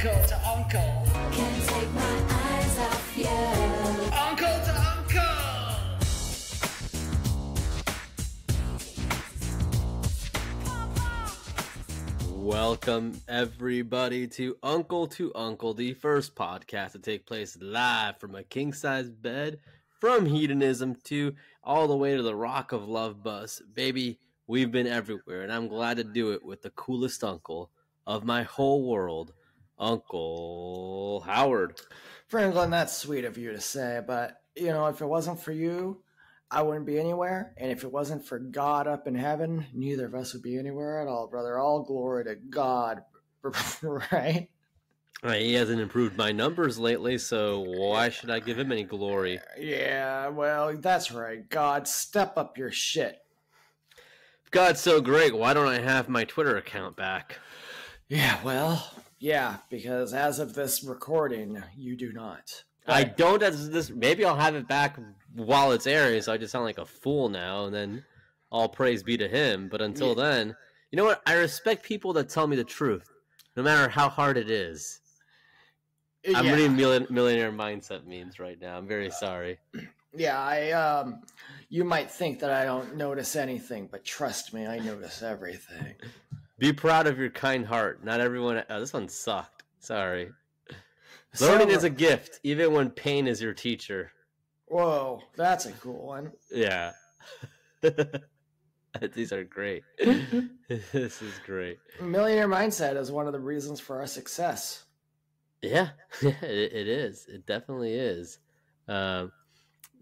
uncle to uncle. Can't take my eyes off you. Uncle to uncle. Welcome everybody to Uncle, the first podcast to take place live from a king-size bed, from hedonism to all the way to the rock of love bus, baby. We've been everywhere, and I'm glad to do it with the coolest uncle of my whole world, Uncle Howard. Franklin, that's sweet of you to say, but, you know, if it wasn't for you, I wouldn't be anywhere. And if it wasn't for God up in heaven, neither of us would be anywhere at all, brother. All glory to God, right? He hasn't improved my numbers lately, so why should I give him any glory? Yeah, well, that's right. God, step up your shit. God's so great, why don't I have my Twitter account back? Yeah, well, yeah, because as of this recording, you do not. But I don't. As this, maybe I'll have it back while it's airing, so I just sound like a fool now, and then all praise be to him. But until then, you know what? I respect people that tell me the truth, no matter how hard it is. I'm reading Millionaire Mindset memes right now. I'm very sorry. Yeah, you might think that I don't notice anything, but trust me, I notice everything. Be proud of your kind heart. Not everyone. Oh, this one sucked. Sorry. Learning is a gift, even when pain is your teacher. Whoa, that's a cool one. Yeah. These are great. This is great. Millionaire Mindset is one of the reasons for our success. Yeah, it is. It definitely is.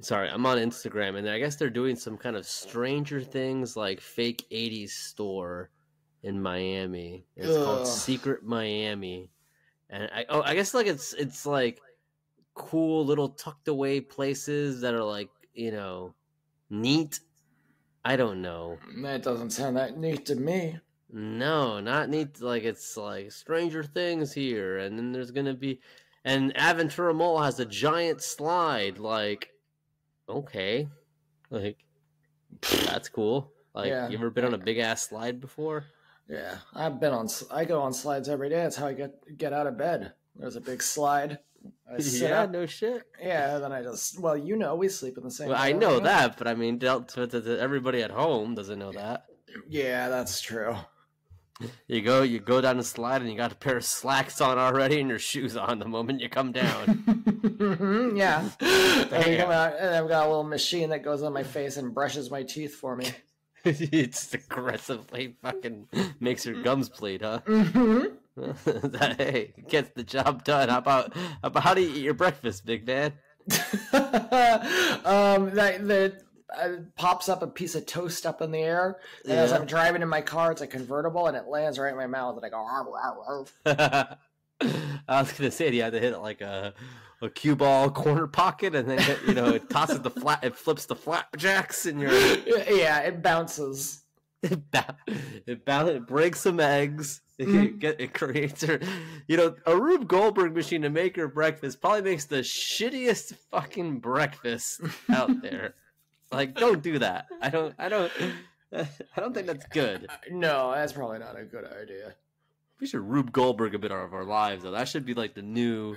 Sorry, I'm on Instagram, and I guess they're doing some kind of Stranger Things, like, fake 80s store in Miami. It's called Secret Miami. And I guess, like, it's like, cool little tucked-away places that are, like, you know, neat. I don't know. That doesn't sound that neat to me. No, not neat. Like, it's, like, Stranger Things here, and then there's going to be... And Aventura Mall has a giant slide, like... Okay, like that's cool. Like, yeah. You ever been on a big ass slide before? Yeah, I've been on. I go on slides every day. That's how I get out of bed. There's a big slide. I sit up. No shit. Yeah, then I just you know, we sleep in the same. Well, I know that, but I mean, everybody at home doesn't know that. Yeah, that's true. You go down the slide, and you got a pair of slacks on already, and your shoes on the moment you come down. Yeah, and I've got a little machine that goes on my face and brushes my teeth for me. It's aggressively fucking makes your gums bleed, huh? Mm-hmm. Hey, gets the job done. How about how do you eat your breakfast, big man? Pops up a piece of toast up in the air, and as I'm driving in my car, it's a convertible, and it lands right in my mouth, and I go, arf, arf, arf. I was going to say, you had to hit it like a cue ball corner pocket, and then, you know, it tosses the flat, it flips the flapjacks, and you're... Yeah, it bounces. It breaks some eggs. It creates her, you know, a Rube Goldberg machine to make her breakfast probably makes the shittiest fucking breakfast out there. Like, don't do that. I don't think that's good. No, that's probably not a good idea. We should Rube Goldberg a bit out of our lives, though. That should be like the new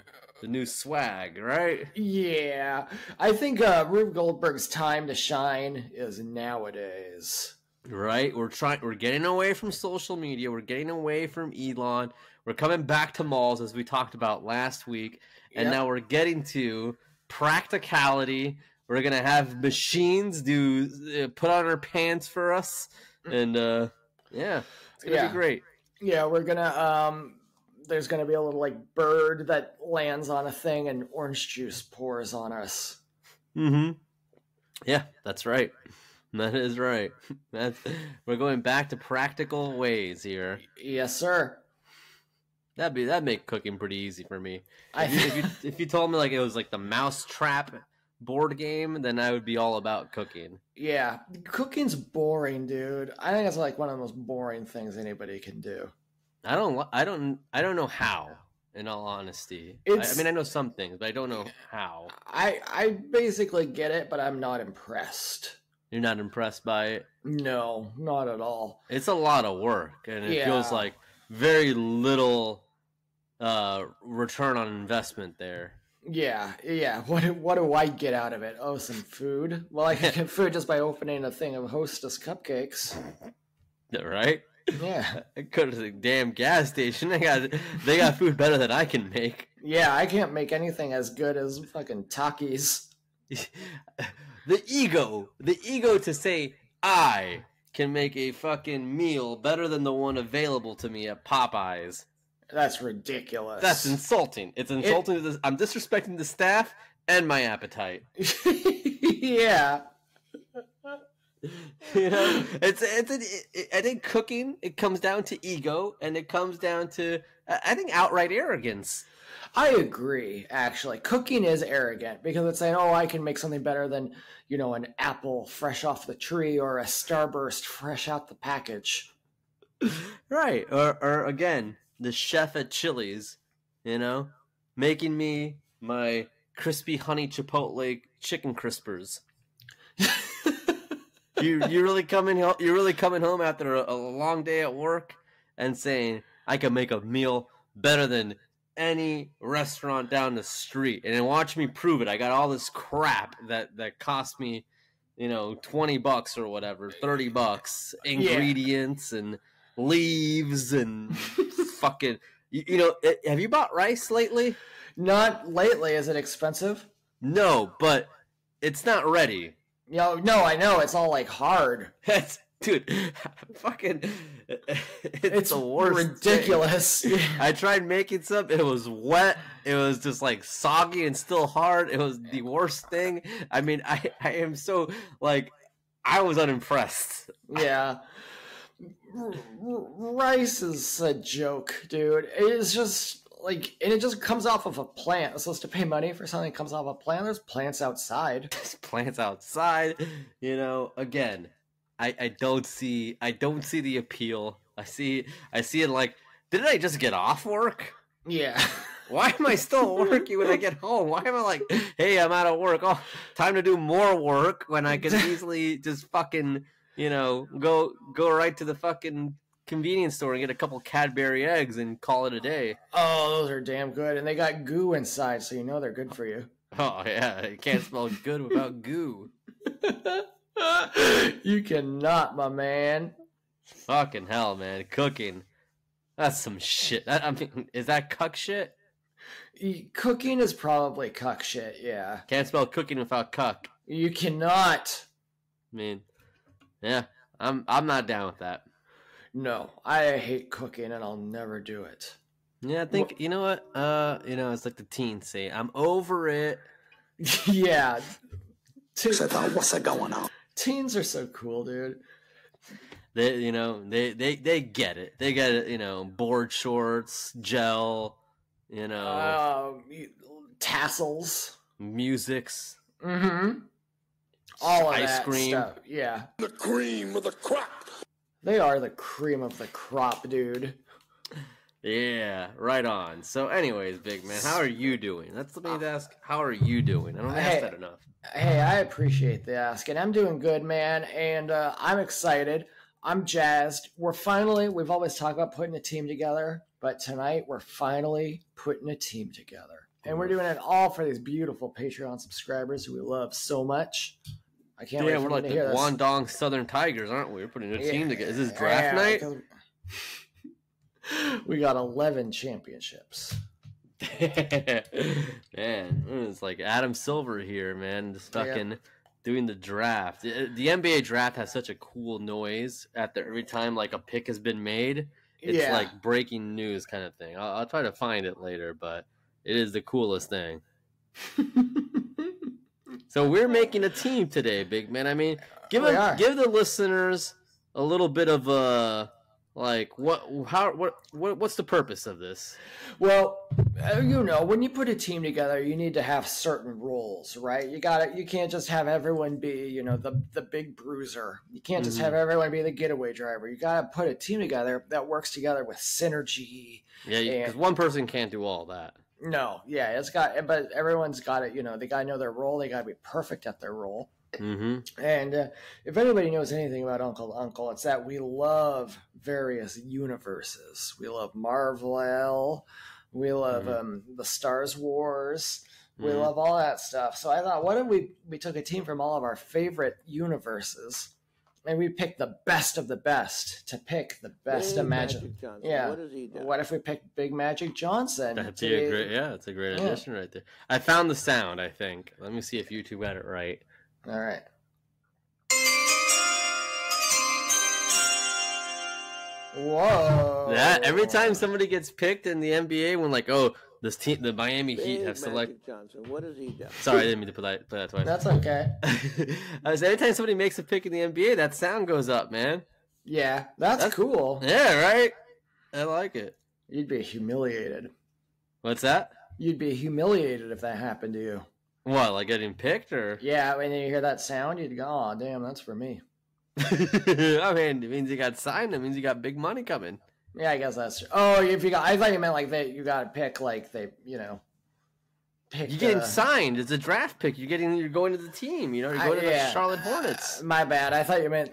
swag, right? Yeah, I think Rube Goldberg's time to shine is nowadays. Right? We're getting away from social media. We're getting away from Elon. We're coming back to malls, as we talked about last week, and now we're getting to practicality. We're gonna have machines put on our pants for us, and it's gonna be great. Yeah, we're gonna there's gonna be a little like bird that lands on a thing, and orange juice pours on us. Mm-hmm. Yeah, that's right. That is right. We're going back to practical ways here. Yes, sir. That'd make cooking pretty easy for me. If you told me like it was like the mouse trap board game, then I would be all about cooking. Yeah, cooking's boring, dude. I think it's like one of the most boring things anybody can do. I don't know how, in all honesty. I mean, I know some things, but I don't know how. I basically get it, but I'm not impressed. You're not impressed by it? No, not at all. It's a lot of work, and it feels like very little return on investment there. Yeah. What do I get out of it? Oh, some food. Well, I can get food just by opening a thing of Hostess cupcakes. Right? Yeah. I go to the damn gas station. They got food better than I can make. Yeah, I can't make anything as good as fucking Takis. The ego to say I can make a fucking meal better than the one available to me at Popeyes. That's ridiculous. That's insulting. It's insulting. I'm disrespecting the staff and my appetite. Yeah. You know, I think cooking, it comes down to ego, and it comes down to, I think, outright arrogance. I agree, actually. Cooking is arrogant because it's saying, oh, I can make something better than, you know, an apple fresh off the tree or a Starburst fresh out the package. Right. Or again, the chef at Chili's, you know, making me my crispy honey chipotle chicken crispers. You're really coming home after a long day at work and saying, I can make a meal better than any restaurant down the street, and watch me prove it. I got all this crap that cost me, you know, $20 or whatever, $30, ingredients and leaves and fucking, you know. Have you bought rice lately? Not lately. Is it expensive? No, but it's not ready. No, I know. It's all like hard. Dude, fucking, it's the worst. Ridiculous. I tried making some. It was wet. It was just like soggy and still hard. It was the worst thing. I mean, I am so, like, I was unimpressed. Yeah. Rice is a joke, dude. It's just like, and it just comes off of a plant. It's supposed to pay money for something that comes off a plant. There's plants outside. You know, again, I don't see the appeal. I see it like, didn't I just get off work? Yeah. Why am I still working when I get home? Why am I like, hey, I'm out of work. Oh, time to do more work when I could easily just fucking, you know, go right to the fucking convenience store and get a couple Cadbury eggs and call it a day. Oh, those are damn good. And they got goo inside, so you know they're good for you. Oh, yeah. You can't smell good without goo. You cannot, my man. Fucking hell, man. Cooking. That's some shit. I mean, is that cuck shit? Cooking is probably cuck shit, yeah. Can't spell cooking without cuck. You cannot. I mean, yeah, I'm not down with that. No, I hate cooking and I'll never do it. Yeah, I think, well, you know what? You know, it's like the teens say, I'm over it. Yeah. Because I thought, what's that going on? Teens are so cool, dude. They, you know, they get it. They get it, you know, board shorts, gel, you know, tassels, musics, all of ice that cream stuff. Yeah, the cream of the crop. They are the cream of the crop, dude. Yeah, right on. So, anyways, big man, how are you doing? That's what I need to ask. How are you doing? I don't ask that enough. Hey, I appreciate the ask, and I'm doing good, man. And I'm excited. I'm jazzed. We've always talked about putting a team together, but tonight we're finally putting a team together, and we're doing it all for these beautiful Patreon subscribers who we love so much. I can't wait. Yeah, we're like the Guangdong Southern Tigers, aren't we? We're putting a team together. Is this draft night? We got 11 championships. Man, it's like Adam Silver here, man, just fucking doing the draft. The NBA draft has such a cool noise after every time like a pick has been made. It's like breaking news kind of thing. I'll try to find it later, but it is the coolest thing. So we're making a team today, big man. I mean, give the listeners a little bit of a... Like, what's the purpose of this? Well, you know, when you put a team together, you need to have certain rules, right? You can't just have everyone be, you know, the big bruiser. You can't just have everyone be the getaway driver. You got to put a team together that works together with synergy. Yeah, because one person can't do all that. No, yeah, but everyone's got it, you know, they got to know their role. They got to be perfect at their role. And if anybody knows anything about Uncle, it's that we love various universes. We love Marvel, We love the Star Wars. We love all that stuff. So I thought, what if we took a team from all of our favorite universes and we picked the best of the best to pick the best imaginable. Yeah. What does he do? What if we picked Big Magic Johnson? That'd be a great, yeah, it's a great addition right there. I found the sound, I think. Let me see if you two got it right. All right. Whoa. That every time somebody gets picked in the NBA, when like, oh, this team, the Miami Heat, have selected Johnson. What does he do? Sorry, I didn't mean to play that twice. That's okay. I was, anytime somebody makes a pick in the NBA, that sound goes up, man. Yeah, that's cool. Yeah, right. I like it. You'd be humiliated. What's that? You'd be humiliated if that happened to you. What, like getting picked, or? Yeah, when you hear that sound, you'd go, "Oh, damn, that's for me." I mean, it means you got signed. It means you got big money coming. Yeah, I guess that's true. Oh, if you got, I thought you meant like that. You got to pick, like they, you know, pick. You're getting signed. It's a draft pick. You're going to the team. You know, you're going to the Charlotte Hornets. My bad. I thought you meant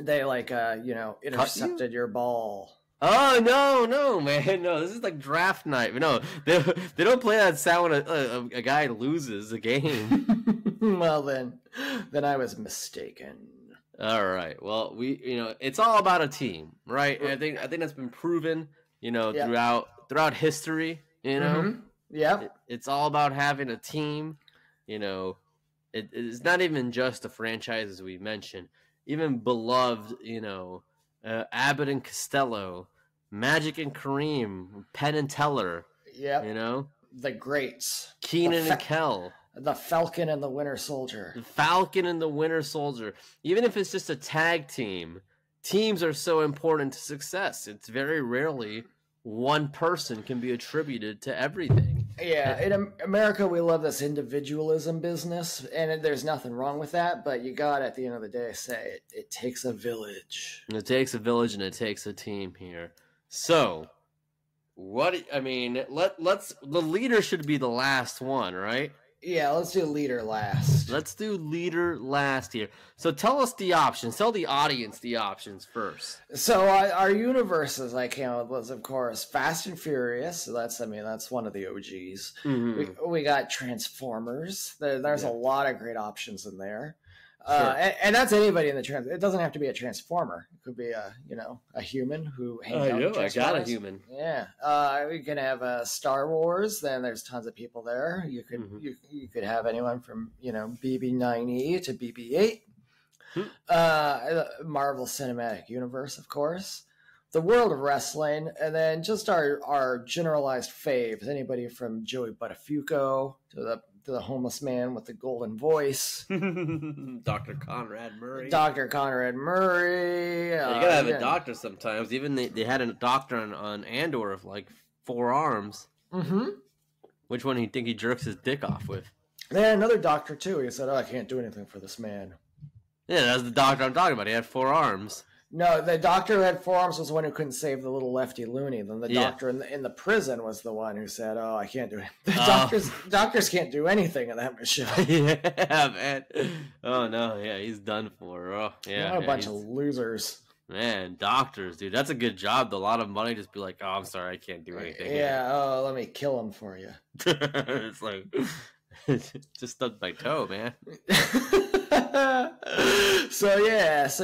they like, you know, intercepted your ball. Oh no, man, no. This is like draft night. No, they don't play that sound when a guy loses a game. Well then I was mistaken. All right. Well, we, you know, it's all about a team, right? And I think that's been proven, you know, throughout history, you know. Yeah. It's all about having a team, you know. It's not even just the franchises we mentioned. Even beloved, you know, Abbott and Costello, Magic and Kareem, Penn and Teller. Yeah. You know, the greats, Keenan and Kel. The Falcon and the Winter Soldier. The Falcon and the Winter Soldier. Even if it's just a tag team, teams are so important to success. It's very rarely one person can be attributed to everything. Yeah, in America, we love this individualism business, and there's nothing wrong with that, but you got to, at the end of the day, say it takes a village. It takes a village, and it takes a team here. So, let's the leader should be the last one, right? Yeah, let's do leader last. Let's do leader last here. So tell us the options. Tell the audience the options first. So our universes I came up with was, of course, Fast and Furious. So that's one of the OGs. We got Transformers. There's a lot of great options in there. Sure. And that's anybody in the it doesn't have to be a Transformer. It could be a human who hangs out. I got a human. Yeah. You can have Star Wars. Then there's tons of people there. You could you could have anyone from BB-9E to BB-8. Marvel Cinematic Universe, of course. The world of wrestling, and then just our generalized faves. Anybody from Joey Buttafuoco to the homeless man with the golden voice, Dr. Conrad Murray. Yeah, you gotta have a doctor sometimes. Even they had a doctor on Andor of like 4 arms. Which one do you think he jerks his dick off with? They had another doctor too. He said, "Oh, I can't do anything for this man." Yeah, that's the doctor I'm talking about. He had 4 arms. No, the doctor who had 4 arms was the one who couldn't save the little lefty loony. Then the doctor in the prison was the one who said, "Oh, I can't do it." The doctors can't do anything in that show. Yeah, man. Oh no, yeah, he's done for. Oh, yeah, what a bunch of losers. Man, doctors, dude, that's a good job. A lot of money, just be like, "Oh, I'm sorry, I can't do anything." Yeah, oh, let me kill him for you. It's like just stubbed my toe, man. So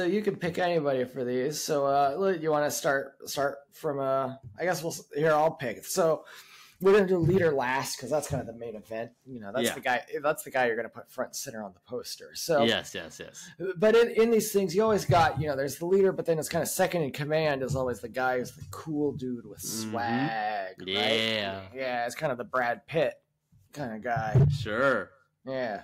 you can pick anybody for these. So you want to start from I guess I'll pick. So we're gonna do leader last because that's kind of the main event. You know, that's the guy. That's the guy you're gonna put front and center on the poster. So yes. But in these things, you always got there's the leader, but then it's kind of second in command is always the guy who's the cool dude with swag. Yeah, it's kind of the Brad Pitt kind of guy. Sure. Yeah.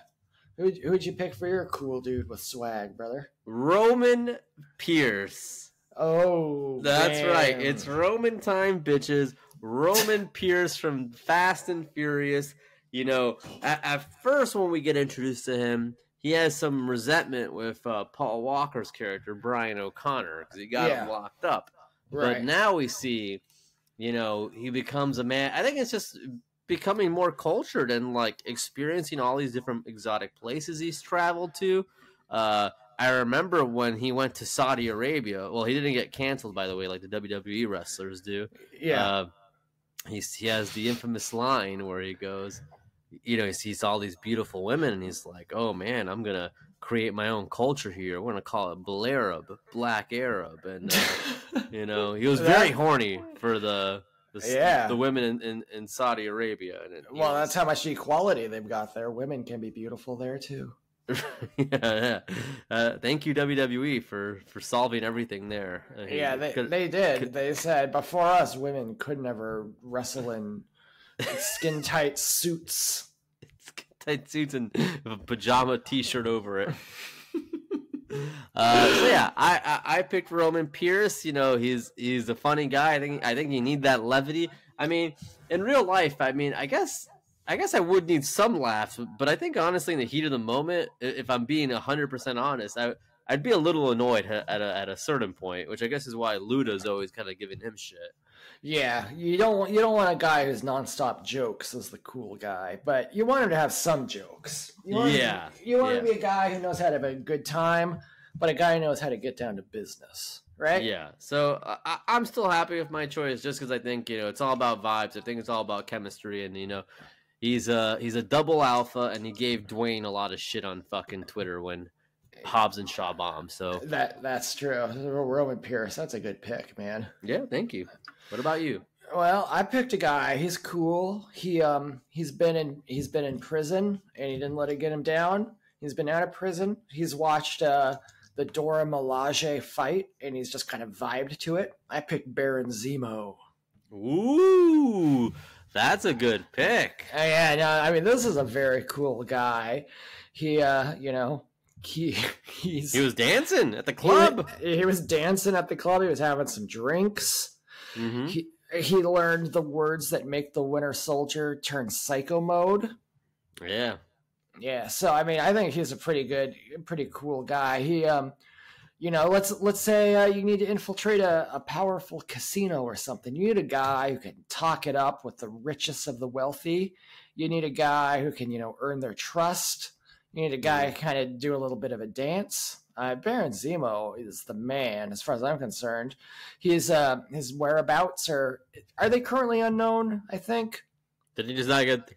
Who would you pick for your cool dude with swag, brother? Roman Pierce. Oh, that's right. It's Roman time, bitches. Roman Pierce from Fast and Furious. You know, at first when we get introduced to him, he has some resentment with Paul Walker's character, Brian O'Connor, because he got him locked up. Right. But now we see, he becomes a man. I think it's just becoming more cultured and like experiencing all these different exotic places he's traveled to. I remember when he went to Saudi Arabia. Well, he didn't get canceled, by the way, like the WWE wrestlers do. Yeah. he has the infamous line where he goes, you know, he sees all these beautiful women and he's like, oh man, I'm going to create my own culture here. We're going to call it Blarab, Black Arab. And, you know, he was very horny for the women in Saudi Arabia. And well, that's how much equality they've got there. Women can be beautiful there too. Thank you, WWE, for solving everything there. I mean, they said before us, women could never wrestle in skin tight suits. And a pajama T-shirt over it. So yeah, I picked Roman Pierce. You know, he's a funny guy. I think you need that levity. I mean, in real life, I mean, I guess I would need some laughs, but I think honestly, in the heat of the moment, if I'm being 100% honest, I'd be a little annoyed at a certain point, which I guess is why Luda's always kind of giving him shit. Yeah, you don't want a guy who's nonstop jokes as the cool guy, but you want him to have some jokes. You want him to be a guy who knows how to have a good time, but a guy who knows how to get down to business, right? Yeah. So I'm still happy with my choice, just because I think it's all about vibes. I think it's all about chemistry, and he's a double alpha, and he gave Dwayne a lot of shit on fucking Twitter when Hobbs and Shaw bombed. So that's true. Roman Pierce, that's a good pick, man. Yeah, thank you. What about you? Well, I picked a guy. He's cool. He's been in prison, and he didn't let it get him down. He's been out of prison. He's watched the Dora Milaje fight, and he's just kind of vibed to it. I picked Baron Zemo. Ooh, that's a good pick. Yeah, no, I mean, this is a very cool guy. He was dancing at the club. He was dancing at the club. He was having some drinks. Mm-hmm. He learned the words that make the Winter Soldier turn psycho mode. Yeah. Yeah. So, I mean, I think he's a pretty cool guy. He, let's say you need to infiltrate a powerful casino or something. You need a guy who can talk it up with the richest of the wealthy. You need a guy who can, earn their trust. You need a guy to kind of do a little bit of a dance. Baron Zemo is the man, as far as I'm concerned. His whereabouts are they currently unknown, I think? Did he just not get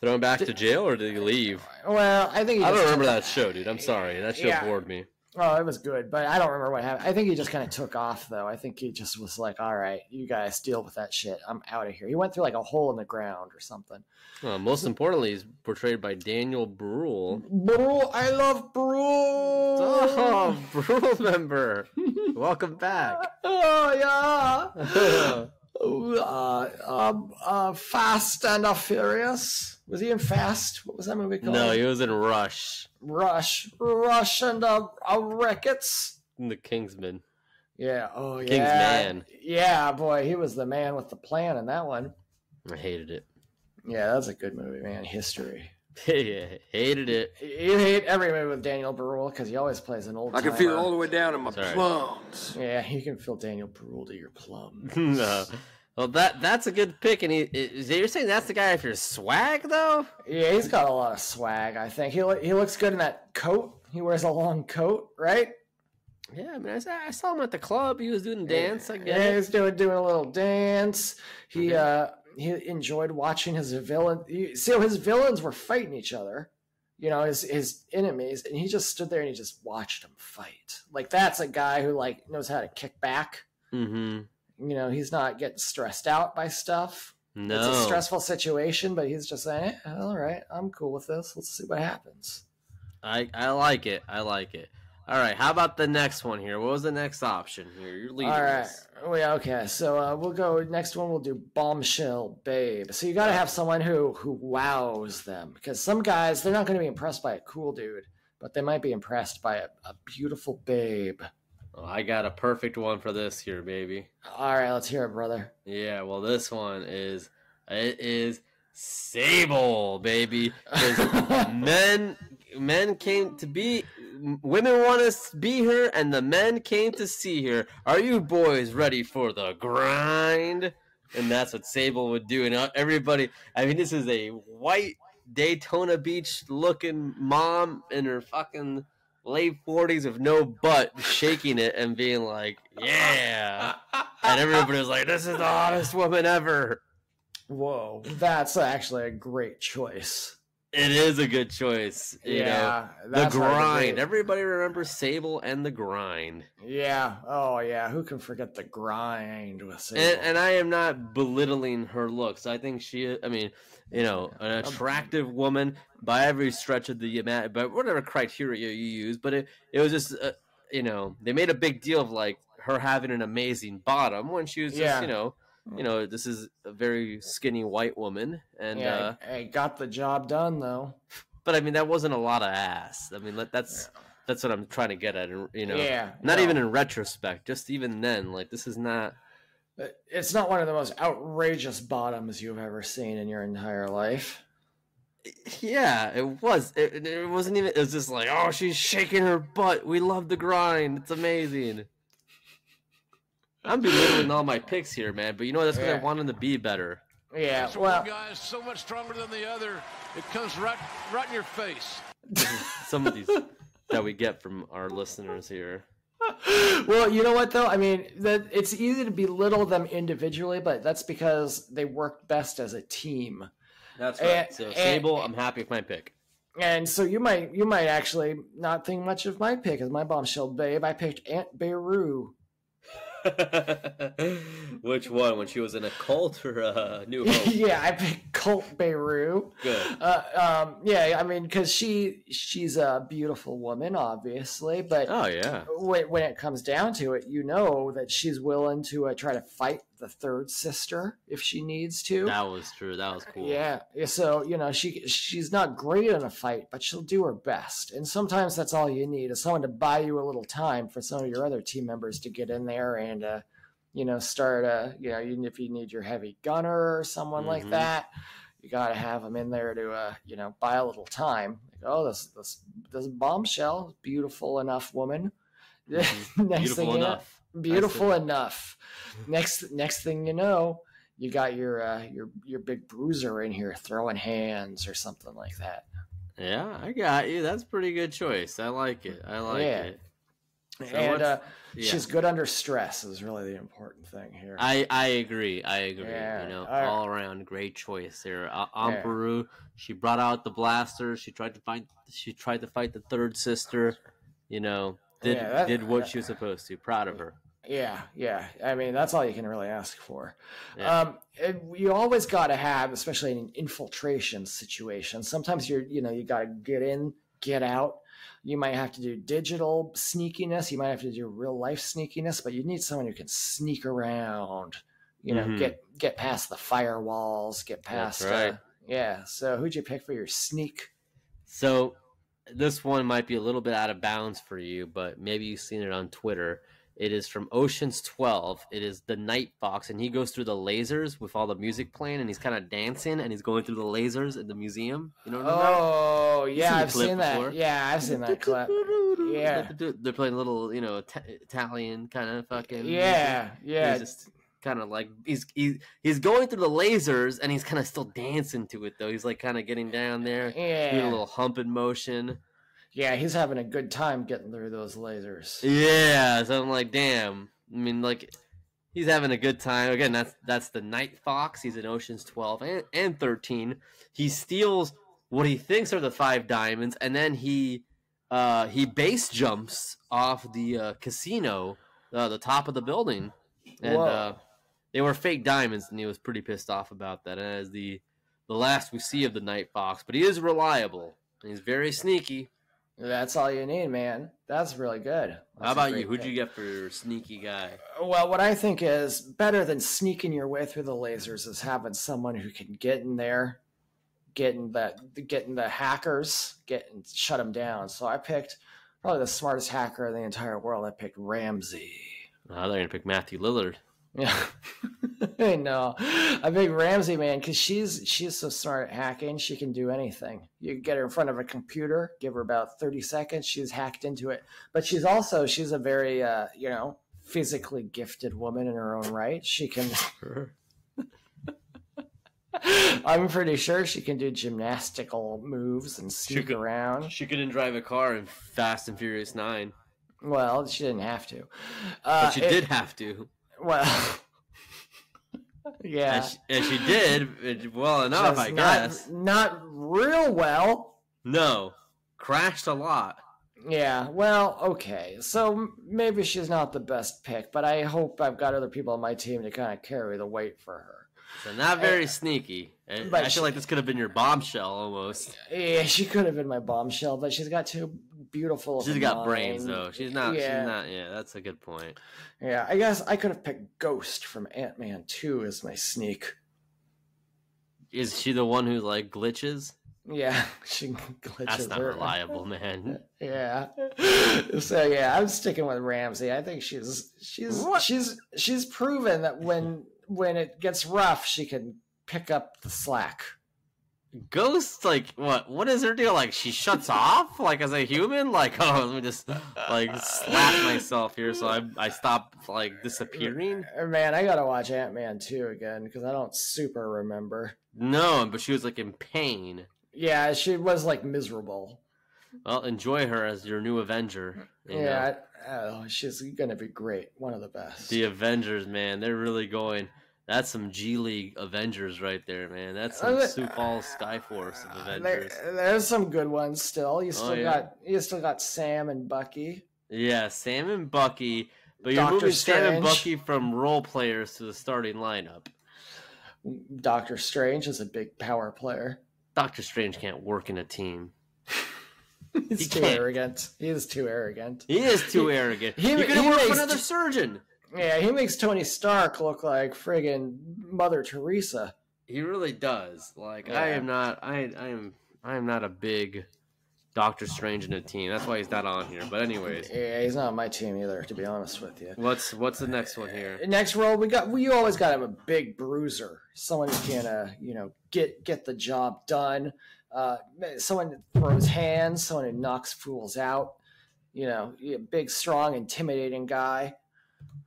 thrown back to jail, or did he leave? Well, I think he I don't remember that show, dude. I'm sorry. That show bored me. Oh, it was good, but I don't remember what happened. I think he just kind of took off, though. I think he just was like, all right, you guys deal with that shit. I'm out of here. He went through like a hole in the ground or something. Most importantly, he's portrayed by Daniel Brühl. Brühl, I love Brühl. Oh, Brühl member. Welcome back. Oh, yeah. Fast and Furious. Was he in Fast? What was that movie called? No, he was in Rush. Rush and Wreck-Its. The Kingsman. Yeah. Oh, yeah. Kingsman. Yeah, boy, he was the man with the plan in that one. I hated it. Yeah, that's a good movie, man. History. Yeah, hated it. You hate every movie with Daniel Brühl because he always plays an old. I can feel all the way down in my plums. Yeah, you can feel Daniel Brühl to your plums. No. Well, that's a good pick, and you're saying that's the guy for swag, though? Yeah, he's got a lot of swag, I think. He looks good in that coat. He wears a long coat, right? Yeah, I mean, I saw him at the club. He was doing dance, I guess. Yeah, he was doing a little dance. He enjoyed watching his villain. So his villains were fighting each other, his enemies, and he just stood there and he just watched them fight. Like, that's a guy who, like, knows how to kick back. Mm-hmm. He's not getting stressed out by stuff. No. It's a stressful situation, but he's just saying, eh, all right, I'm cool with this. Let's see what happens. I like it. I like it. All right, how about the next one here? What was the next option here? You're leading us. All right, okay. So we'll go, next one we'll do Bombshell Babe. So you got to have someone who wows them, because some guys, they're not going to be impressed by a cool dude, but they might be impressed by a beautiful babe. Oh, I got a perfect one for this here, baby. All right, let's hear it, brother. Yeah, well, this one is Sable, baby. Men came to be, women want to be her, and the men came to see her. Are you boys ready for the grind? And that's what Sable would do. And everybody, I mean, this is a white Daytona Beach looking mom in her fucking late 40s with no butt, shaking it and being like, yeah. And everybody was like, this is the hottest woman ever. Whoa, that's actually a great choice. It is a good choice. You know, The Grind. Everybody remembers Sable and The Grind. Yeah. Oh, yeah. Who can forget The Grind with Sable? And I am not belittling her looks. I think an attractive woman by every stretch of the imagination, but whatever criteria you use. But it was just, they made a big deal of like her having an amazing bottom when she was just, this is a very skinny white woman, and I got the job done though. But I mean, that wasn't a lot of ass. I mean, that's what I'm trying to get at. Even in retrospect, just even then, like this is not. It's not one of the most outrageous bottoms you've ever seen in your entire life. Yeah, it was. It wasn't even. It was just like, oh, she's shaking her butt. We love The Grind. It's amazing. I'm belittling all my picks here, man, but you know what? That's because I want them to be better. Yeah, well, one guy is so much stronger than the other. It comes right in your face. Some of these that we get from our listeners here. Well, you know what though? I mean, it's easy to belittle them individually, but that's because they work best as a team. That's right. So Sable, I'm happy with my pick. And so you might actually not think much of my pick as my bombshell babe. I picked Aunt Beru. Which one? When she was in a cult or a New Hope? Yeah, I picked Cult Beru. Good. I mean, because she's a beautiful woman, obviously, but when it comes down to it, you know that she's willing to try to fight the Third Sister if she needs to. That was true. That was cool. Yeah. So she's not great in a fight, but she'll do her best. And sometimes that's all you need is someone to buy you a little time for some of your other team members to get in there and start even if you need your heavy gunner or someone like that, you got to have them in there to buy a little time. Like, oh, this bombshell, beautiful enough woman. Next thing you know, you got your big bruiser in here throwing hands or something like that. Yeah, I got you. That's a pretty good choice. I like it. I like it. So and she's good under stress is really the important thing here. I agree. Yeah. All around great choice there. Aunt Beru, she brought out the blaster. She tried to fight the Third Sister. Did what she was supposed to. Proud of her. Yeah. I mean, that's all you can really ask for. Yeah. You always got to have, especially in an infiltration situation. Sometimes you got to get in, get out. You might have to do digital sneakiness. You might have to do real life sneakiness, but you need someone who can sneak around, get past the firewalls, get past. That's right. So who'd you pick for your sneak? So this one might be a little bit out of bounds for you, but maybe you've seen it on Twitter. It is from Ocean's 12. It is the Night Fox, and he goes through the lasers with all the music playing, and he's kind of dancing, and he's going through the lasers at the museum. You know what I mean? Oh, yeah, I've seen that. Yeah, I've seen that clip. Yeah. They're playing little, Italian kind of fucking music. Yeah. He's just kind of like, he's going through the lasers, and he's kind of still dancing to it, though. He's like kind of getting down there. Yeah. Doing a little humping motion. Yeah, he's having a good time getting through those lasers. Yeah, so I'm like, damn. I mean, like, he's having a good time. Again, that's the Night Fox. He's in Ocean's 12 and 13. He steals what he thinks are the 5 diamonds, and then he base jumps off the casino, the top of the building. And they were fake diamonds, and he was pretty pissed off about that. And that is the last we see of the Night Fox. But he is reliable, and he's very sneaky. That's all you need, man. That's really good. How about you? Who'd you get for your sneaky guy? Well, what I think is better than sneaking your way through the lasers is having someone who can get in there, getting the hackers, shut them down. So I picked probably the smartest hacker in the entire world. I picked Ramsey. Oh, they're going to pick Matthew Lillard. Yeah. No, I picked Ramsey, man, because she's so smart at hacking. She can do anything. You get her in front of a computer, give her about 30 seconds, she's hacked into it. But she's a very physically gifted woman in her own right. She can I'm pretty sure she can do gymnastical moves and sneak around. She couldn't drive a car in Fast and Furious 9. Well, she didn't have to. But she did have to. Well, Yeah. And she did well enough, just I guess. Not real well. No. Crashed a lot. Yeah, well, okay. So maybe she's not the best pick, but I hope I've got other people on my team to kind of carry the weight for her. So not very sneaky. And I feel like this could have been your bombshell almost. Yeah, she could have been my bombshell, but she's got two beautiful. She's got brains though. She's not. Yeah. She's not. Yeah, that's a good point. Yeah, I guess I could have picked Ghost from Ant-Man 2 as my sneak. Is she the one who like glitches? Yeah, she glitches. That's not reliable, man. Yeah. So yeah, I'm sticking with Ramsey. I think she's proven that when it gets rough, she can pick up the slack. Ghost, like, what is her deal? Like, she shuts off? Like, as a human? Like, oh, let me just, like, slap myself here so I stop, like, disappearing? Man, I gotta watch Ant-Man 2 again, because I don't super remember. No, but she was, like, in pain. Yeah, she was, like, miserable. Well, enjoy her as your new Avenger. Yeah, oh, she's gonna be great. One of the best. The Avengers, man, they're really going... That's some G League Avengers right there, man. That's some Sioux Falls Skyforce of Avengers. There's some good ones still. You still got Sam and Bucky. Yeah, Sam and Bucky. But you're moving Sam and Bucky from role players to the starting lineup. Doctor Strange is a big power player. Doctor Strange can't work in a team. He's too arrogant. He is too arrogant. He is too arrogant. You're going to work for another surgeon. Yeah, he makes Tony Stark look like friggin' Mother Teresa. He really does. Like, yeah. I am not a big Doctor Strange in a team. That's why he's not on here. But anyways. Yeah, he's not on my team either, to be honest with you. What's the next one here? Next role you always got him a big bruiser. Someone who can get the job done. Someone that throws hands, someone who knocks fools out. You know, a big, strong, intimidating guy.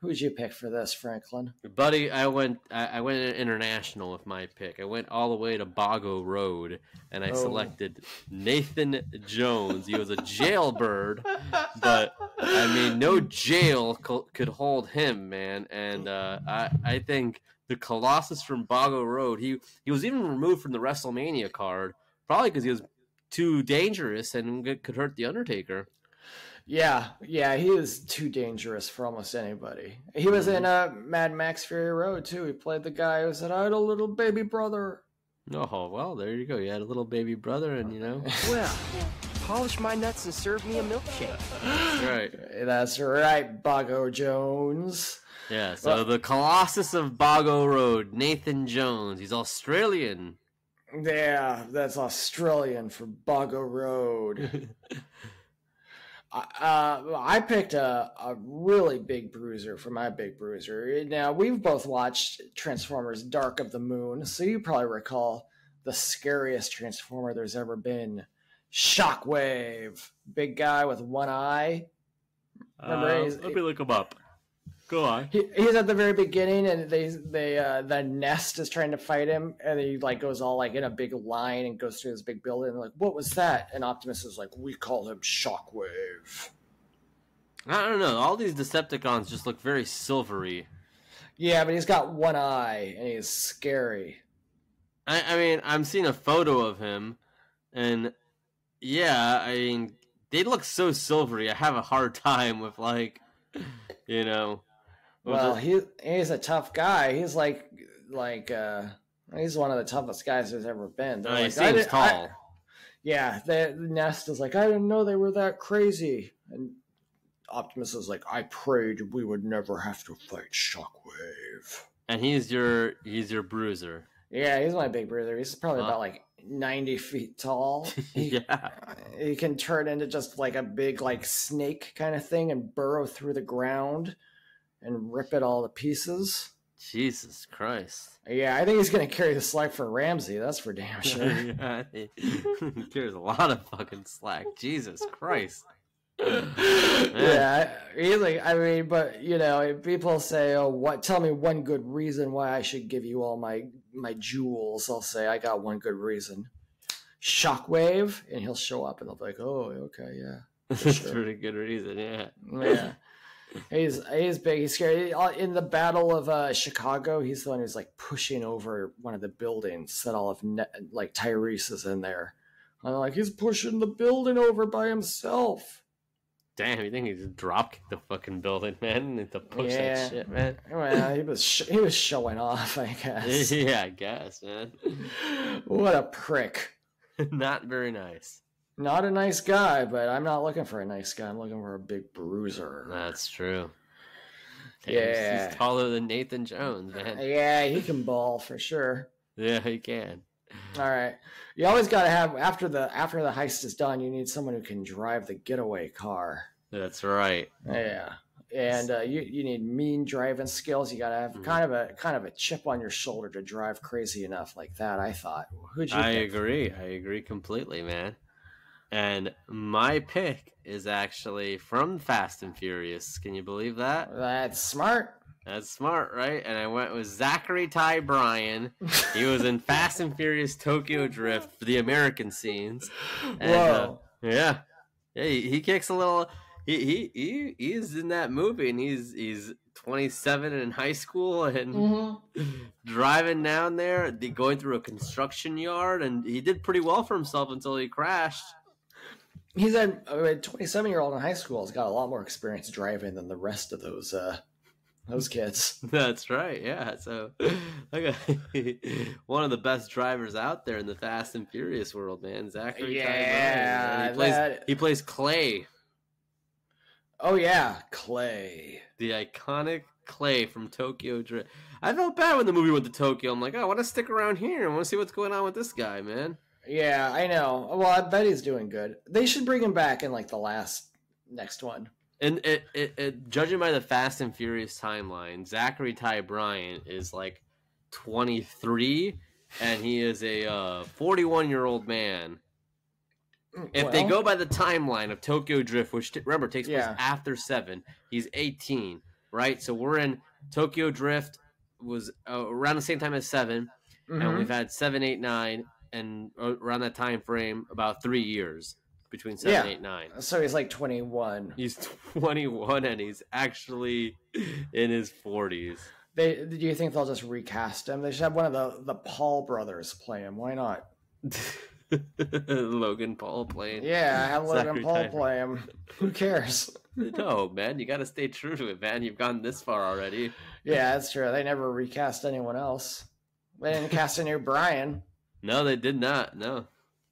Who'd you pick for this, Franklin? Buddy, I went international with my pick. I went all the way to Bago Road, and I selected Nathan Jones. He was a jailbird, but, I mean, no jail could hold him, man. And I think the Colossus from Bago Road, he was even removed from the WrestleMania card, probably because he was too dangerous and could hurt The Undertaker. Yeah, he was too dangerous for almost anybody. He was in Mad Max Fury Road, too. He played the guy who said, I had a little baby brother. Oh, well, there you go. You had a little baby brother, and, you know. Well, polish my nuts and serve me a milkshake. That's right, Bago Jones. Yeah, so the Colossus of Bago Road, Nathan Jones. He's Australian. Yeah, that's Australian for Bago Road. I picked a really big bruiser for my big bruiser. Now, we've both watched Transformers Dark of the Moon, so you probably recall the scariest Transformer there's ever been. Shockwave. Big guy with one eye. Let me look him up. Go on. He's at the very beginning, and the Nest is trying to fight him, and he goes all in a big line and goes through this big building. And they're like, what was that? And Optimus is like, we call him Shockwave. I don't know. All these Decepticons just look very silvery. Yeah, but he's got one eye, and he's scary. I mean, I'm seeing a photo of him, and yeah, I mean, they look so silvery. I have a hard time with you know. Well, he's a tough guy. He's he's one of the toughest guys there's ever been. He seems tall. Yeah, the Nest is like, I didn't know they were that crazy. And Optimus is like, I prayed we would never have to fight Shockwave. And he's your bruiser. Yeah, he's my big bruiser. He's probably about 90 feet tall. Yeah. He can turn into just a big snake kind of thing and burrow through the ground and rip it all to pieces. Jesus Christ. Yeah, I think he's going to carry the slack for Ramsey. That's for damn sure. Yeah, he carries a lot of fucking slack. Jesus Christ. Yeah, but, you know, if people say, tell me one good reason why I should give you all my jewels, I'll say, I got one good reason. Shockwave, and he'll show up, and they'll be like, oh, okay, yeah. That's a pretty good reason, yeah. Yeah. He's big. He's scary. In the Battle of Chicago, he's the one who's like pushing over one of the buildings that all of like Tyrese is in there. I'm like, he's pushing the building over by himself. Damn, you think he just dropped the fucking building, man? It's a push that shit, man. Well, he was showing off, I guess. Yeah, I guess, man. What a prick. Not very nice. Not a nice guy, but I'm not looking for a nice guy. I'm looking for a big bruiser. That's true. Damn, yeah. He's taller than Nathan Jones, man. Yeah, he can ball for sure. Yeah, he can. All right. You always got to have, after the heist is done, you need someone who can drive the getaway car. That's right. Yeah. And you need mean driving skills. You got to have kind of a chip on your shoulder to drive crazy enough like that, I thought. I agree. I agree completely, man. And my pick is actually from Fast and Furious. Can you believe that? That's smart. That's smart, right? And I went with Zachary Ty Bryan. He was in Fast and Furious Tokyo Drift for the American scenes. And, whoa! Yeah. He kicks a little. He is in that movie, and he's 27 in high school and driving down there, going through a construction yard, and he did pretty well for himself until he crashed. He's a 27-year-old in high school. He's got a lot more experience driving than the rest of those kids. That's right, yeah. So, one of the best drivers out there in the Fast and Furious world, man. Zachary Ty Bryan. He plays Clay. Oh, yeah, Clay. The iconic Clay from Tokyo Drift. I felt bad when the movie went to Tokyo. I'm like, I want to stick around here. I want to see what's going on with this guy, man. Yeah, I know. Well, I bet he's doing good. They should bring him back in, like, the next one. And judging by the Fast and Furious timeline, Zachary Ty Bryan is, like, 23, and he is a 41-year-old man. If they go by the timeline of Tokyo Drift, which, remember, takes place after 7, he's 18, right? So we're in Tokyo Drift was around the same time as 7, and we've had 7, 8, 9... and around that time frame, about 3 years between 7, 8, 9. So he's like 21. He's 21, and he's actually in his 40s. Do you think they'll just recast him? They should have one of the Paul brothers play him. Why not? Logan Paul playing. Yeah, have Logan Paul play him. Who cares? No, man. You got to stay true to it, man. You've gone this far already. Yeah, that's true. They never recast anyone else. They didn't cast a new Brian. No, they did not. No,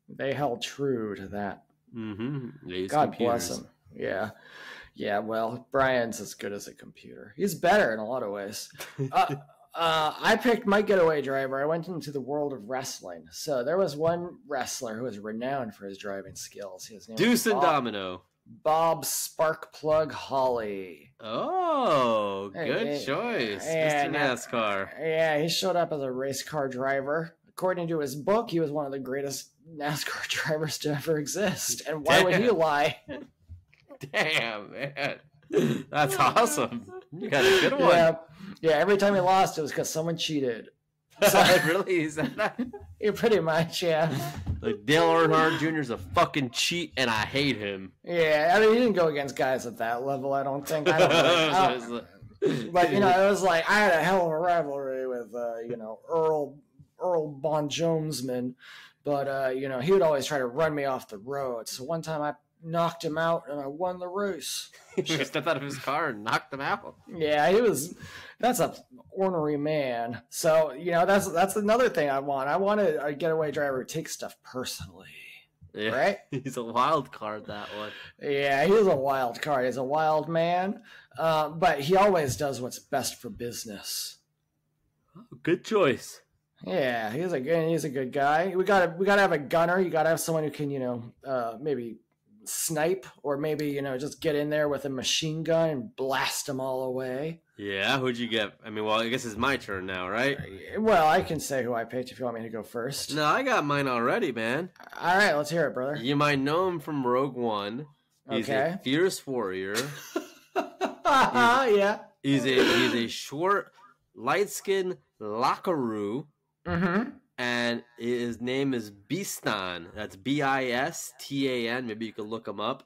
they held true to that. God bless him. Yeah, yeah. Well, Brian's as good as a computer. He's better in a lot of ways. I picked my getaway driver. I went into the world of wrestling. So there was one wrestler who was renowned for his driving skills. His name Deuce was Bob, and Domino. Bob Sparkplug Holly. Oh, good choice, Mr. NASCAR. Yeah, he showed up as a race car driver. According to his book, he was one of the greatest NASCAR drivers to ever exist. And why would he lie? Damn, man. That's awesome. You got a good one. Yeah, every time he lost, it was because someone cheated. So, really? Is that not... Yeah, pretty much, yeah. Like, Dale Earnhardt Jr. is a fucking cheat, and I hate him. Yeah, I mean, he didn't go against guys at that level, I don't think. But, you know, it was like, I had a hell of a rivalry with, you know, Earl Bon Jonesman, but you know, he would always try to run me off the road. So one time I knocked him out and I won the race. He stepped out of his car and knocked him out. Yeah, that's a ornery man. So you know, that's another thing I want. I want a getaway driver who takes stuff personally. Yeah, right? He's a wild card, that one. Yeah, he's a wild card. He's a wild man, but he always does what's best for business. Good choice. Yeah, he's a good guy. We gotta have a gunner. You gotta have someone who can, you know, maybe snipe, or maybe, you know, just get in there with a machine gun and blast them all away. Yeah, who'd you get? I mean, well, I guess it's my turn now, right? Well, I can say who I picked if you want me to go first. No, I got mine already, man. All right, let's hear it, brother. You might know him from Rogue One. He's a fierce warrior. Yeah. He's a short, light-skinned Lockaroo. And his name is Bistan. That's B-I-S-T-A-N. Maybe you can look him up.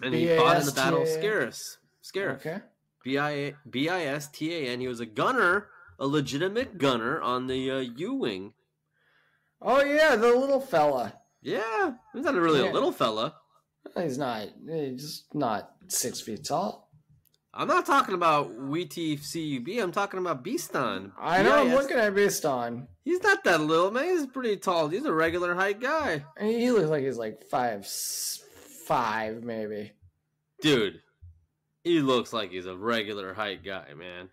And he fought in the Battle of Scarus. Scarif. Okay. Bistan. He was a gunner, a legitimate gunner on the U-Wing. Oh, yeah, the little fella. Yeah, he's not really a little fella. He's not. He's just not 6 feet tall. I'm not talking about WTCUB. I'm talking about Bistan. I know. I'm looking at Bistan. He's not that little, man. He's pretty tall. He's a regular height guy. He looks like he's like 5'5", maybe. Dude, he looks like he's a regular height guy, man.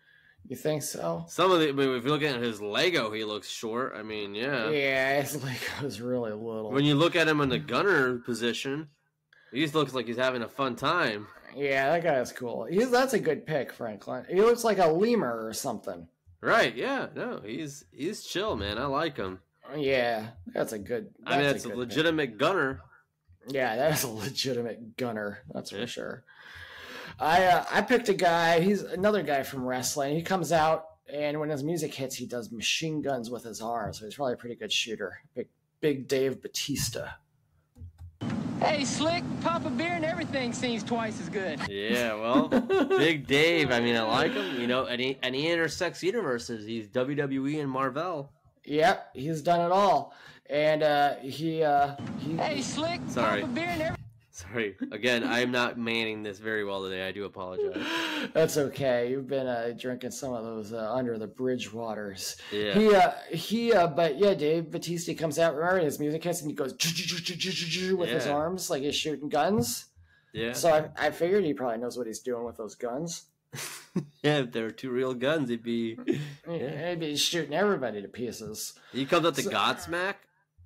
You think so? If you look at his Lego, he looks short. I mean, yeah. Yeah, his Lego's really little. When you look at him in the gunner position, he just looks like he's having a fun time. Yeah, that guy is cool. That's a good pick, Franklin. He looks like a lemur or something. Right, yeah. No, he's chill, man. I like him. Yeah, that's a good pick. I mean, that's a legitimate gunner. Yeah, that's a legitimate gunner. That's for sure. I picked a guy. He's another guy from wrestling. He comes out, and when his music hits, he does machine guns with his arm, so he's probably a pretty good shooter. Big Dave Batista. Hey, Slick, pop a beer and everything seems twice as good. Yeah, well, Big Dave. I mean, I like him. You know, and he intersects universes. He's WWE and Marvel. Yep, he's done it all. And he. Hey, Slick, pop a beer and everything. Sorry. Again, I'm not manning this very well today. I do apologize. That's okay. You've been drinking some of those under the bridge waters. Yeah. But Dave Bautista comes out. Remember his music hits and he goes with his arms like he's shooting guns. Yeah. So I figured he probably knows what he's doing with those guns. Yeah, if there were two real guns, he'd be he'd be shooting everybody to pieces. He comes up to Godsmack.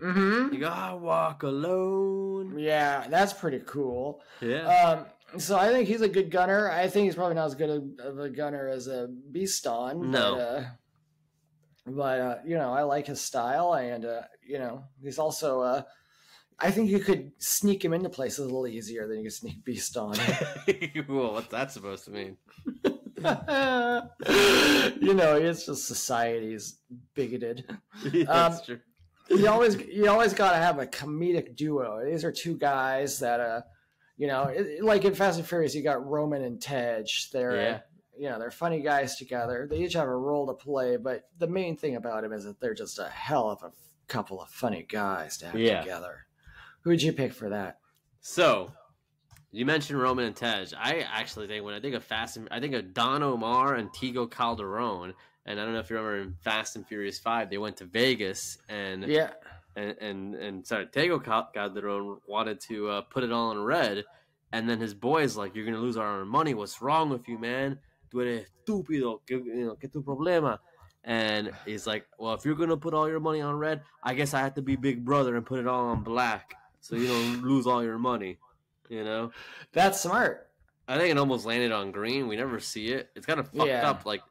Mm-hmm. You gotta walk alone. Yeah, that's pretty cool. Yeah. So I think he's a good gunner. I think he's probably not as good of a gunner as a Bistan. No. But you know, I like his style, and you know, he's also. I think you could sneak him into places a little easier than you could sneak Bistan. Well, what's that supposed to mean? You know, it's just society's bigoted. Yeah, that's true. You always got to have a comedic duo. These are two guys that, you know, like in Fast and Furious, you got Roman and Tej. They're, you know, they're funny guys together. They each have a role to play, but the main thing about them is that they're just a hell of a couple of funny guys to have together. Who would you pick for that? So, you mentioned Roman and Tej. I actually think when I think of I think of Don Omar and Tego Calderon. And I don't know if you remember in Fast and Furious 5, they went to Vegas and Tego Calderon wanted to put it all in red, and then his boy's like, "You're gonna lose our money. What's wrong with you, man? Tú eres estúpido. Que tu problema?" And he's like, "Well, if you're gonna put all your money on red, I guess I have to be big brother and put it all on black, so you don't lose all your money." You know, that's smart. I think it almost landed on green. We never see it. It's kind of fucked up, like.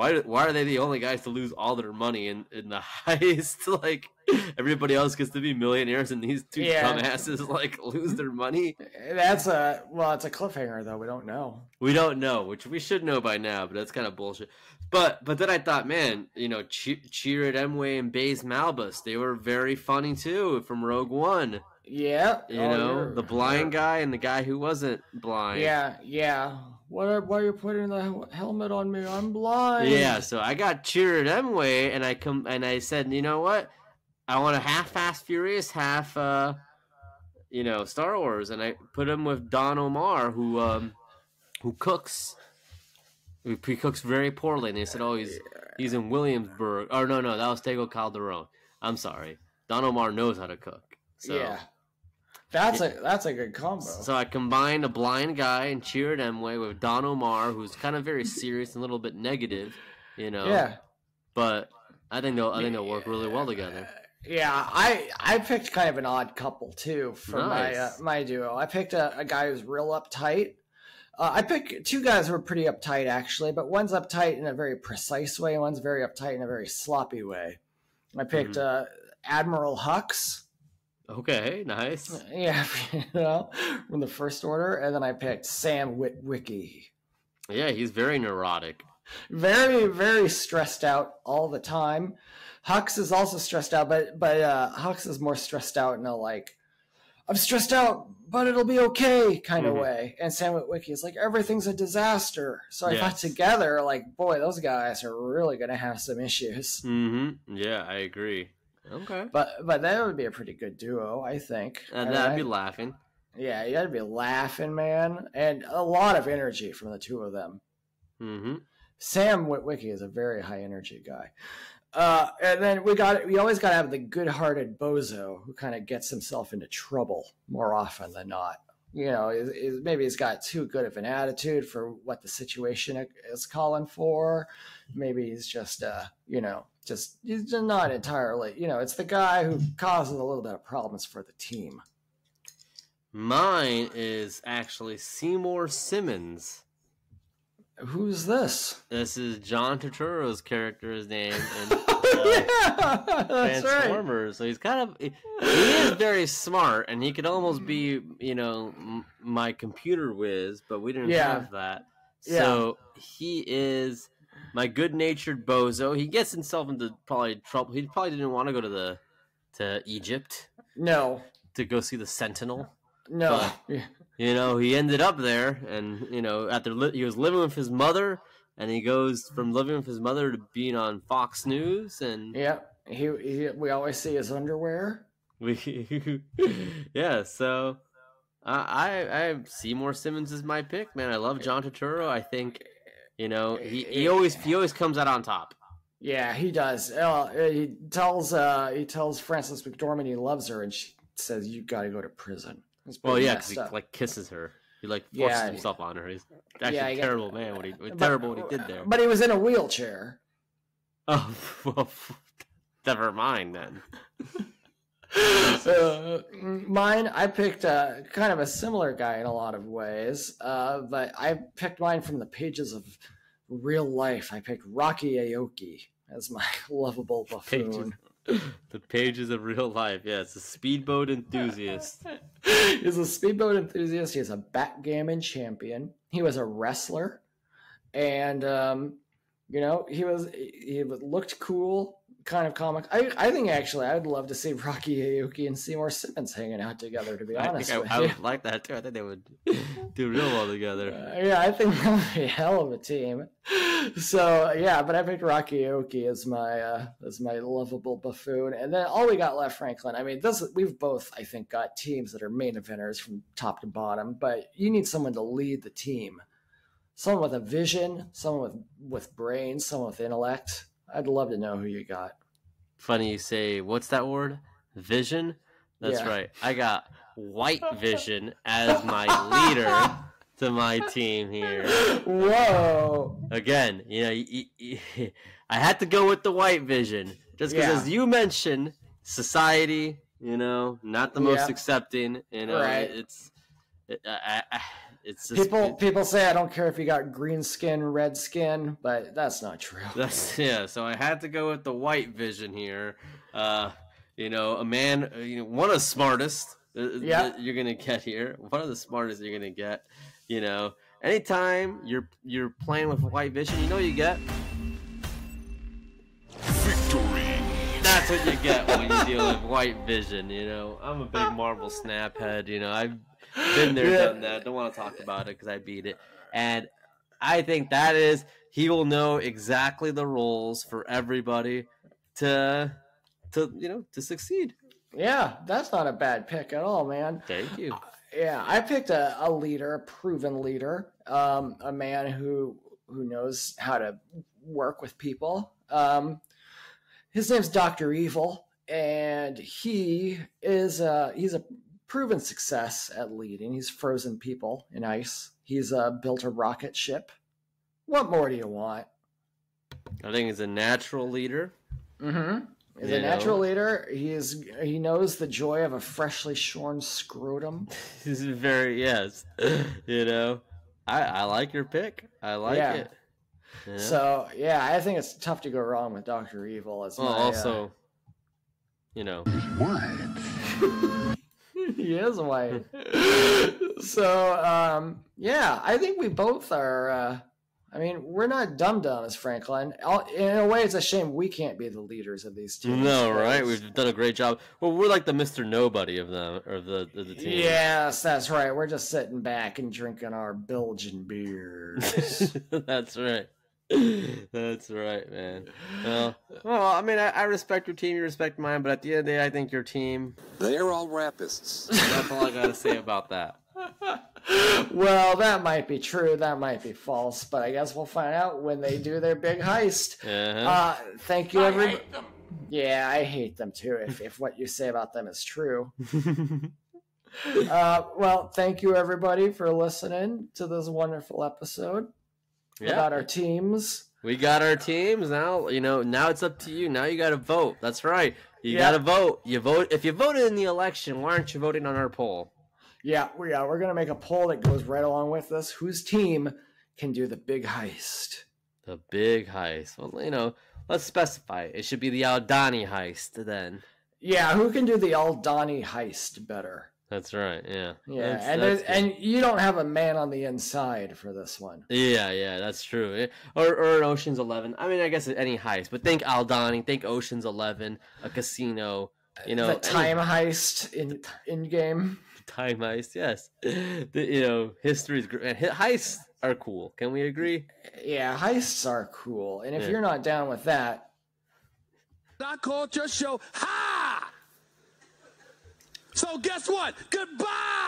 Why are they the only guys to lose all their money in the highest? Like, everybody else gets to be millionaires, and these two dumbasses, like, lose their money? That's it's a cliffhanger, though. We don't know. We don't know, which we should know by now, but that's kind of bullshit. But then I thought, man, you know, Chirrut Emwe and Baze Malbus, they were very funny, too, from Rogue One. Yeah. You know, the blind guy and the guy who wasn't blind. Yeah, yeah. Why are you putting the helmet on me? I'm blind. Yeah, so I got Chirrut Emwe, and I said, you know what? I want a half Fast Furious, half you know, Star Wars, and I put him with Don Omar, who cooks. He cooks very poorly, and they said, oh, he's in Williamsburg. Oh no, that was Tego Calderon. I'm sorry, Don Omar knows how to cook. So. Yeah. That's a good combo. So I combined a blind guy and Chirrut Emwe with Don Omar, who's kind of very serious and a little bit negative, you know. Yeah. But I think they'll work really well together. Yeah, I picked kind of an odd couple too for my duo. I picked a guy who's real uptight. I picked two guys who are pretty uptight actually, but one's uptight in a very precise way, and one's very uptight in a very sloppy way. I picked Admiral Hux. Okay, nice. Yeah, you know, from the First Order, and then I picked Sam Witwicky. Yeah, he's very neurotic. Very, very stressed out all the time. Hux is also stressed out, but Hux is more stressed out in a, like, I'm stressed out, but it'll be okay kind of way. And Sam Witwicky is like, everything's a disaster. So I thought together, like, boy, those guys are really going to have some issues. Yeah, I agree. Okay. But that would be a pretty good duo, I think. And I'd be laughing. Yeah, you got to be laughing, man. And a lot of energy from the two of them. Sam Witwicky is a very high energy guy. And then we always got to have the good-hearted bozo who kind of gets himself into trouble more often than not. You know, maybe he's got too good of an attitude for what the situation is calling for. Maybe he's just, you know, he's not entirely, you know, it's the guy who causes a little bit of problems for the team. Mine is actually Seymour Simmons. Who's this? This is John Turturro's character's name in Transformers. Right. So he's kind of... He is very smart, and he could almost be, you know, my computer whiz, but we didn't have that. Yeah. So he is my good-natured bozo. He gets himself into probably trouble. He probably didn't want to go to Egypt. No. To go see the Sentinel. No. But, you know, he ended up there, and, you know, he was living with his mother, and he goes from living with his mother to being on Fox News, and... Yeah, we always see his underwear. Yeah, so... Seymour Simmons is my pick, man. I love John Turturro. I think, you know, he always comes out on top. Yeah, he does. He tells Frances McDormand he loves her, and she says, you gotta go to prison. Well, yeah, because he like kisses her. He like forces himself on her. He's actually a terrible man. Terrible what he did there. But he was in a wheelchair. Oh, well, never mind then. Mine, I picked kind of a similar guy in a lot of ways, but I picked mine from the pages of real life. I picked Rocky Aoki as my lovable buffoon. The pages of real life. Yeah, it's a speedboat enthusiast. He's a speedboat enthusiast. He's a backgammon champion. He was a wrestler, and you know, he looked cool, kind of comic. I think actually I'd love to see Rocky Aoki and Seymour Simmons hanging out together. To be honest, I would like that too. I think they would do real well together. Yeah, I think that would be a hell of a team. So yeah, but I picked Rocky Aoki as my lovable buffoon, and then all we got left, Franklin. I mean, we've both I think got teams that are main eventers from top to bottom, but you need someone to lead the team, someone with a vision, someone with brains, someone with intellect. I'd love to know who you got. Funny you say. What's that word? Vision. That's right. I got White Vision as my leader. To my team here. Whoa. Again, you know, I had to go with the White Vision. Just because, as you mentioned, society, you know, not the most accepting. You know, it's just, people say I don't care if you got green skin, red skin, but that's not true. So I had to go with the White Vision here. You know, a man, you know, one of the smartest you're going to get here. One of the smartest you're going to get. You know, anytime you're playing with White Vision, you know what you get? Victory. That's what you get when you deal with White Vision, you know. I'm a big Marvel snap head, you know. I've been there, done that. Don't want to talk about it because I beat it. And I think that is, he will know exactly the roles for everybody to you know, to succeed. Yeah, that's not a bad pick at all, man. Thank you. Yeah, I picked a leader, a proven leader, a man who knows how to work with people. His name's Dr. Evil, and he's a proven success at leading. He's frozen people in ice. He's built a rocket ship. What more do you want? I think he's a natural leader. He's a natural leader. He knows the joy of a freshly shorn scrotum. This is very you know, I like your pick. I like it. Yeah. So yeah, I think it's tough to go wrong with Dr. Evil as well. Also, you know, he's white. He is white. So yeah, I think we both are. I mean, we're not dumbed down as Franklin. In a way, it's a shame we can't be the leaders of these teams. No, right? We've done a great job. Well, we're like the Mr. Nobody of them, or the team. Yes, that's right. We're just sitting back and drinking our Belgian beers. That's right. That's right, man. Well, I mean, I respect your team, you respect mine, but at the end of the day, I think your team... They're all rapists. That's all I gotta say about that. Well, that might be true, that might be false, but I guess we'll find out when they do their big heist. Thank you, everybody. I hate them. Yeah, I hate them too, if what you say about them is true. Well, thank you, everybody, for listening to this wonderful episode. Yeah. About our teams. We got our teams now. You know, now it's up to you. Now you got to vote. That's right. You got to vote. You vote. If you voted in the election, why aren't you voting on our poll? Yeah, we're going to make a poll that goes right along with this. Whose team can do the big heist? The big heist. Well, you know, let's specify. It should be the Aldani heist then. Yeah, who can do the Aldani heist better? That's right, yeah. Yeah, and you don't have a man on the inside for this one. Yeah, that's true. Or an Ocean's 11. I mean, I guess any heist, but think Aldani, think Ocean's 11, a casino, you know. The time heist in game. Time heist, yes. You know, history's great. Heists are cool. Can we agree? Yeah, heists are cool. And if you're not down with that... I called your show, ha! So guess what? Goodbye!